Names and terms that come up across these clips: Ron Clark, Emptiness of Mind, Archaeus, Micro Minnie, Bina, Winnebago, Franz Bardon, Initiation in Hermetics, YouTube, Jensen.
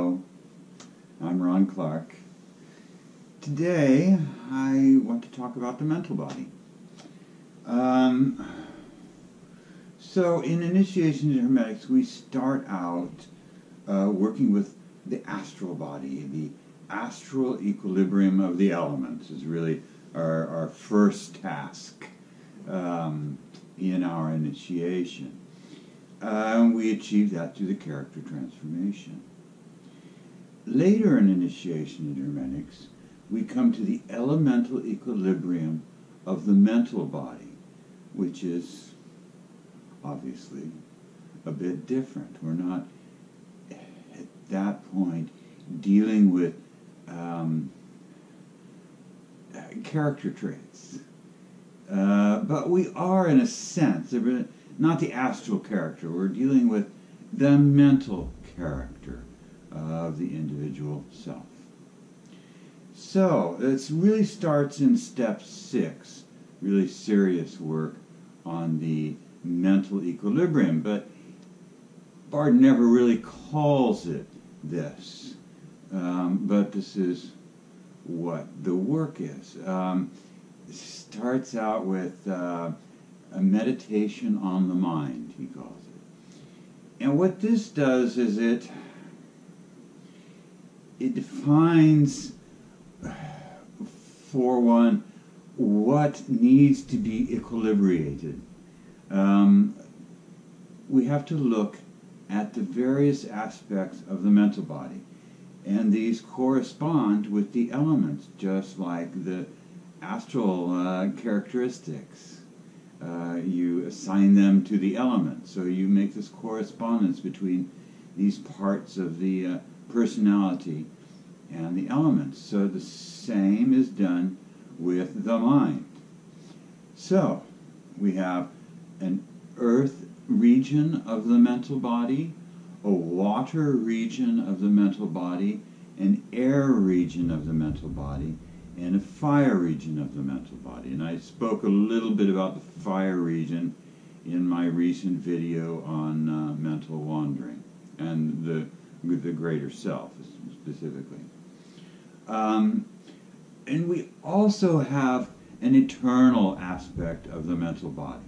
Hello, I'm Ron Clark. Today I want to talk about the mental body. So in Initiation in Hermetics we start out working with the astral body. The astral equilibrium of the elements is really our first task in our initiation. We achieve that through the character transformation. Later in Initiation in Hermetics, we come to the elemental equilibrium of the mental body, which is obviously a bit different. We're not, at that point, dealing with character traits. But we are, in a sense, not the astral character. We're dealing with the mental character of the individual self. So it really starts in step 6, really serious work on the mental equilibrium, but Bardon never really calls it this, but this is what the work is. It starts out with a meditation on the mind, he calls it. And what this does is it defines for one what needs to be equilibrated. We have to look at the various aspects of the mental body, and these correspond with the elements, just like the astral characteristics. You assign them to the element, so you make this correspondence between these parts of the personality and the elements. So the same is done with the mind. So we have an earth region of the mental body, a water region of the mental body, an air region of the mental body, and a fire region of the mental body. And I spoke a little bit about the fire region in my recent video on mental wandering and the greater self, specifically. And we also have an eternal aspect of the mental body.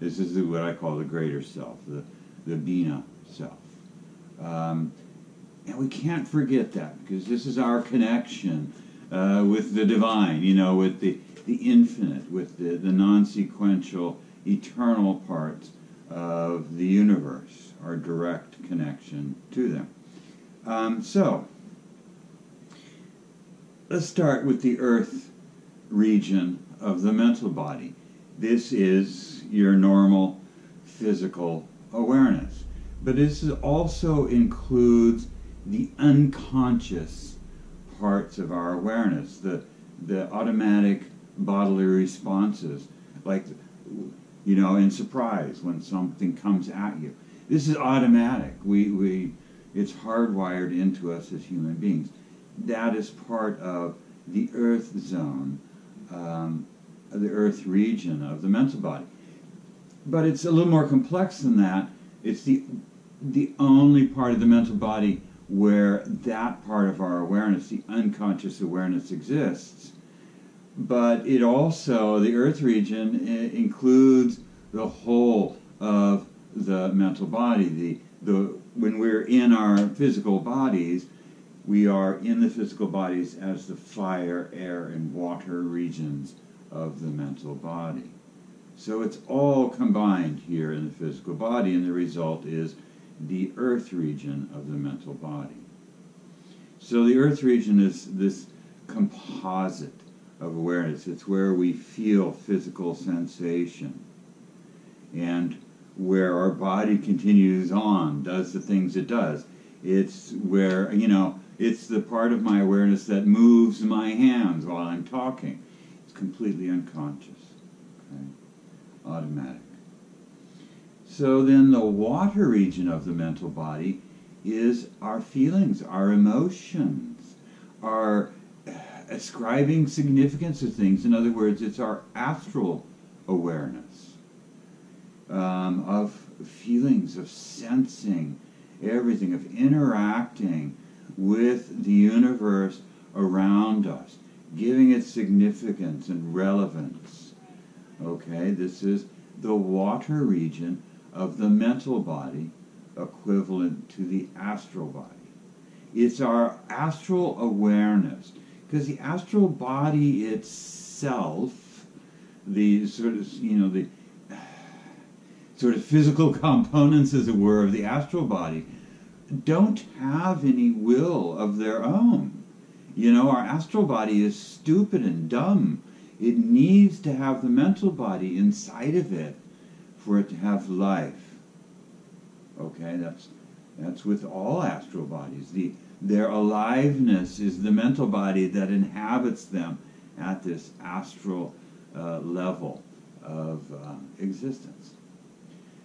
This is what I call the greater self, the Bina self. And we can't forget that, because this is our connection with the divine, you know, with the infinite, with the non-sequential, eternal parts of the universe, our direct connection to them. So, let's start with the earth region of the mental body. This is your normal physical awareness, but this also includes the unconscious parts of our awareness, the automatic bodily responses, like, you know, in surprise when something comes at you. This is automatic. It's hardwired into us as human beings. That is part of the earth zone, the earth region of the mental body. But it's a little more complex than that. It's the only part of the mental body where that part of our awareness, the unconscious awareness, exists. But it also, the earth region, it includes the whole of the mental body. When we're in our physical bodies, we are in the physical bodies as the fire, air, and water regions of the mental body. So it's all combined here in the physical body, and the result is the earth region of the mental body. So the earth region is this composite of awareness. It's where we feel physical sensation and where our body continues on, does the things it does. It's where, you know, it's the part of my awareness that moves my hands while I'm talking. It's completely unconscious, okay? Automatic. So then the water region of the mental body is our feelings, our emotions, our ascribing significance to things. In other words, it's our astral awareness of feelings, of sensing, everything, of interacting with the universe around us, giving it significance and relevance. Okay, this is the water region of the mental body, equivalent to the astral body. It's our astral awareness, because the astral body itself, the sort of, you know, the sort of physical components, as it were, of the astral body, don't have any will of their own. You know, our astral body is stupid and dumb. It needs to have the mental body inside of it for it to have life. Okay, that's with all astral bodies. Their aliveness is the mental body that inhabits them at this astral level of existence.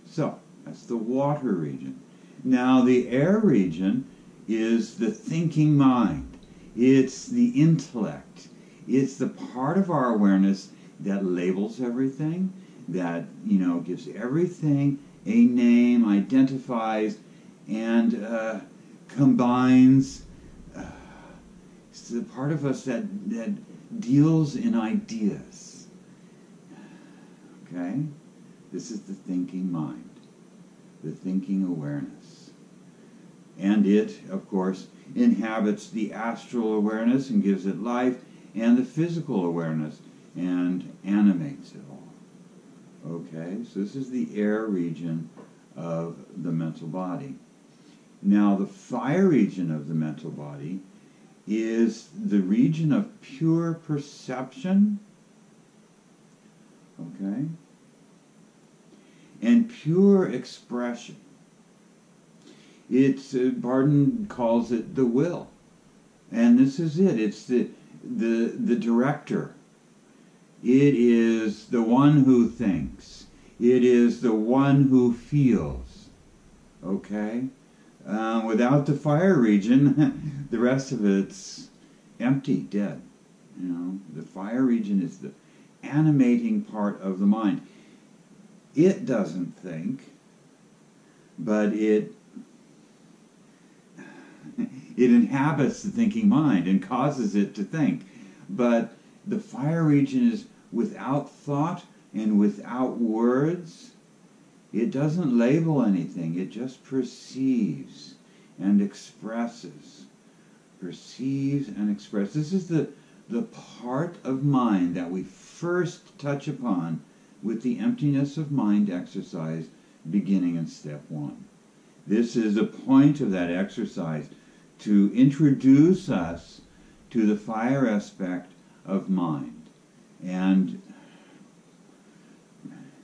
So, that's the water region. Now, the air region is the thinking mind. It's the intellect. It's the part of our awareness that labels everything, that, you know, gives everything a name, identifies, and combines. It's the part of us that deals in ideas. Okay? This is the thinking mind, the thinking awareness. And it, of course, inhabits the astral awareness and gives it life, and the physical awareness, and animates it all. Okay? So this is the air region of the mental body. Now, the fire region of the mental body is the region of pure perception, okay, and pure expression. It's, Bardon calls it the will, and this is it. It's the director. It is the one who thinks. It is the one who feels. Okay? Without the fire region, the rest of it's empty, dead. You know, the fire region is the animating part of the mind. It doesn't think, but it inhabits the thinking mind and causes it to think. But the fire region is without thought and without words. It doesn't label anything. It just perceives and expresses. Perceives and expresses. This is the part of mind that we first touch upon with the Emptiness of Mind exercise beginning in step 1. This is the point of that exercise, to introduce us to the fire aspect of mind. And,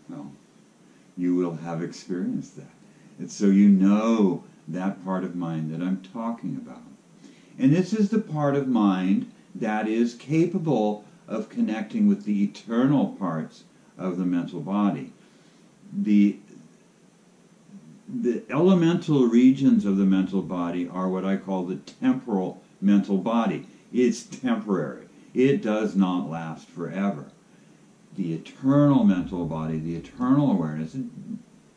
well, you will have experienced that. And so you know that part of mind that I'm talking about. And this is the part of mind that is capable of connecting with the eternal parts of the mental body. The elemental regions of the mental body are what I call the temporal mental body. It's temporary. It does not last forever. The eternal mental body, the eternal awareness,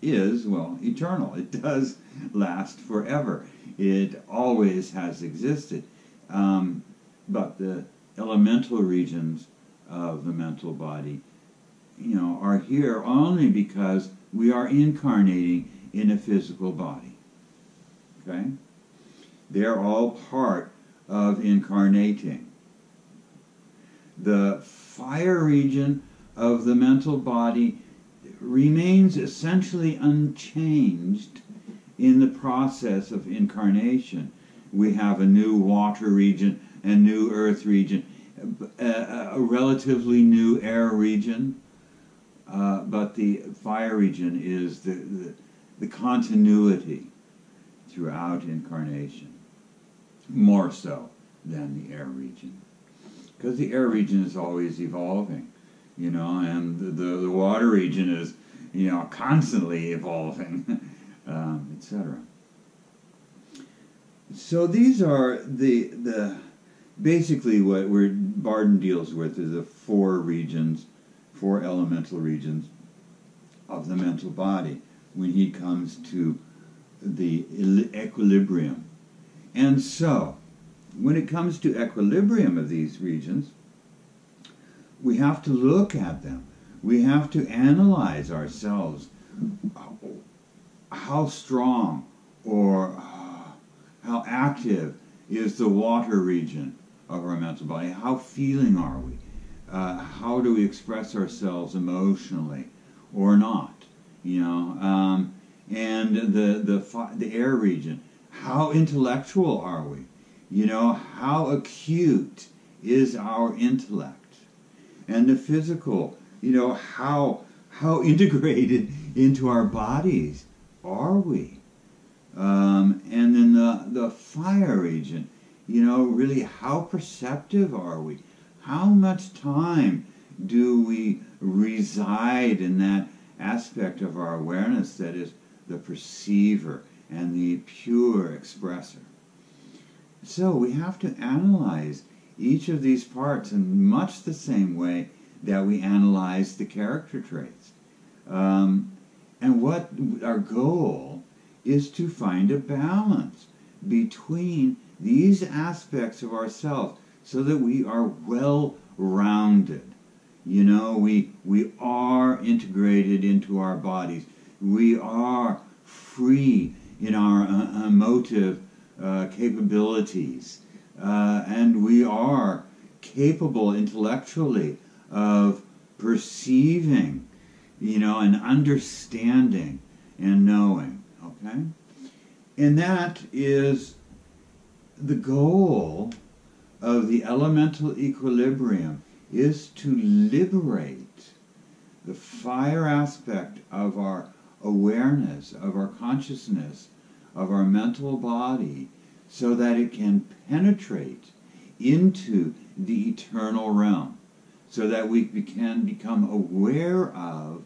is, well, eternal. It does last forever. It always has existed. But the elemental regions of the mental body, you know, are here only because we are incarnating in a physical body. Okay? They're all part of incarnating. The fire region of the mental body remains essentially unchanged in the process of incarnation. We have a new water region, a new earth region, a relatively new air region, but the fire region is the continuity throughout incarnation, more so than the air region, because the air region is always evolving. You know, and the water region is, you know, constantly evolving, etc. So these are the basically what Bardon deals with is the four elemental regions of the mental body when he comes to the equilibrium. And so, when it comes to equilibrium of these regions, we have to look at them. We have to analyze ourselves how strong or how active is the water region of our mental body. How feeling are we? How do we express ourselves emotionally or not? You know, and the air region. How intellectual are we? You know, how acute is our intellect? And the physical, you know, how integrated into our bodies are we? And then the fire region, you know, really how perceptive are we? How much time do we reside in that aspect of our awareness that is the perceiver and the pure expressor? So we have to analyze each of these parts in much the same way that we analyze the character traits. And what our goal is to find a balance between these aspects of ourselves so that we are well-rounded. You know, we are integrated into our bodies. We are free in our emotive capabilities. And we are capable intellectually of perceiving, you know, and understanding and knowing, okay? And that is the goal of the elemental equilibrium, is to liberate the fire aspect of our awareness, of our consciousness, of our mental body, so that it can penetrate into the eternal realm, so that we can become aware of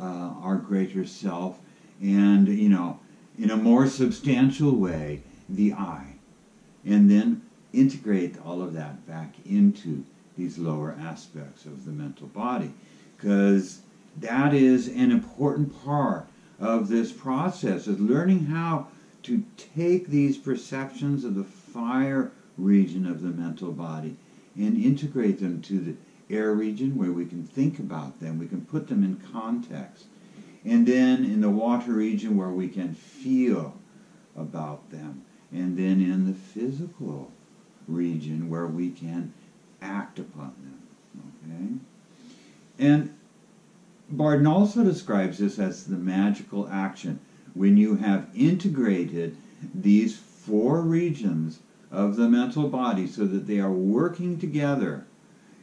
our greater self and, you know, in a more substantial way, the I, and then integrate all of that back into these lower aspects of the mental body, because that is an important part of this process, is learning how to take these perceptions of the fire region of the mental body and integrate them to the air region, where we can think about them, we can put them in context, and then in the water region where we can feel about them, and then in the physical region where we can act upon them. Okay? And Bardon also describes this as the magical action, when you have integrated these four regions of the mental body so that they are working together.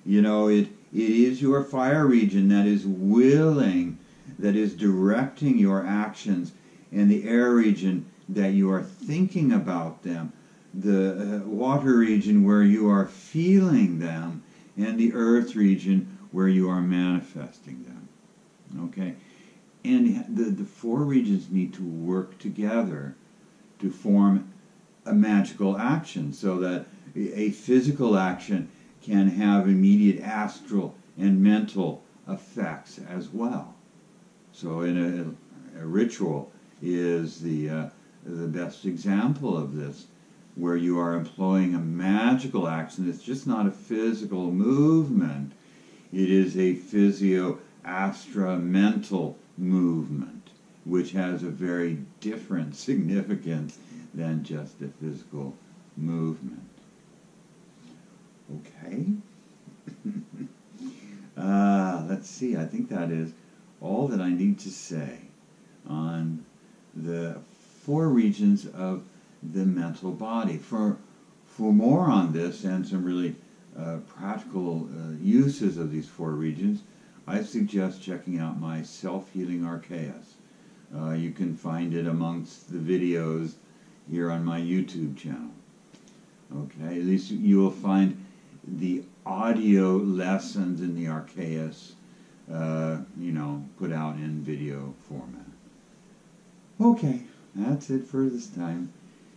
You know, it is your fire region that is willing, that is directing your actions, and the air region that you are thinking about them, the water region where you are feeling them, and the earth region where you are manifesting them. Okay? And the four regions need to work together to form a magical action, so that a physical action can have immediate astral and mental effects as well. So in a ritual is the best example of this, where you are employing a magical action. It's just not a physical movement. It is a physio-astra-mental movement, which has a very different significance than just a physical movement. Okay? Let's see, I think that is all that I need to say on the four regions of the mental body. For more on this and some really practical uses of these four regions, I suggest checking out my Self-Healing Archaeus. You can find it amongst the videos here on my YouTube channel. Okay, at least you will find the audio lessons in the Archaeus, you know, put out in video format. Okay, that's it for this time.